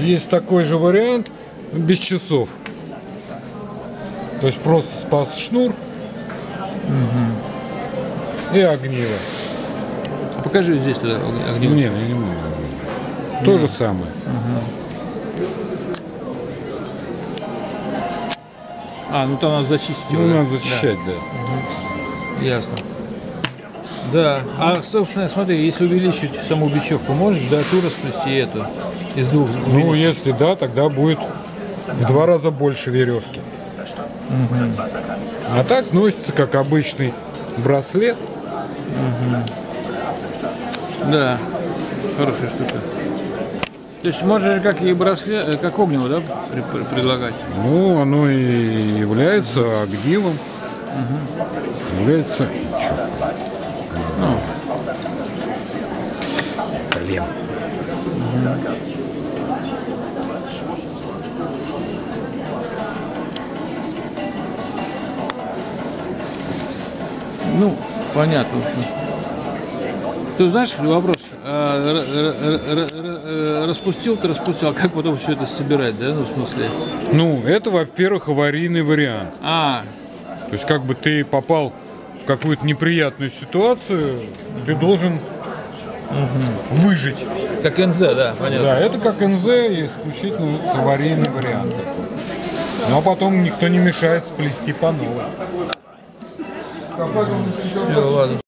Есть такой же вариант без часов. То есть просто спас шнур. Угу. И огниво. Покажи здесь тогда огниво. Нет, я не могу. То же самое. Угу. А, ну там надо зачистить. Ну, да? Надо зачищать, да. Да. Угу. Ясно. Да, а собственно, смотри, если увеличить саму бечевку, можешь до ту расплести эту из двух. Ну, если да, тогда будет в 2 раза больше веревки. Угу. А так носится как обычный браслет. Угу. Да, хорошая штука. То есть можешь как и браслет, как огниво, да, предлагать? Ну, оно и является огнивом. Угу. Является. Ну. Блин. Ну, понятно. Ты знаешь, вопрос, распустил, ты распустил, а как потом все это собирать, да, ну, в смысле? Ну, это, во-первых, аварийный вариант. А. То есть, как бы ты попал в какую-то неприятную ситуацию, ты должен выжить. Как НЗ, да, понятно. Да, это как НЗ, исключительно аварийный вариант. Ну, а потом никто не мешает сплести по новой. Все, ладно.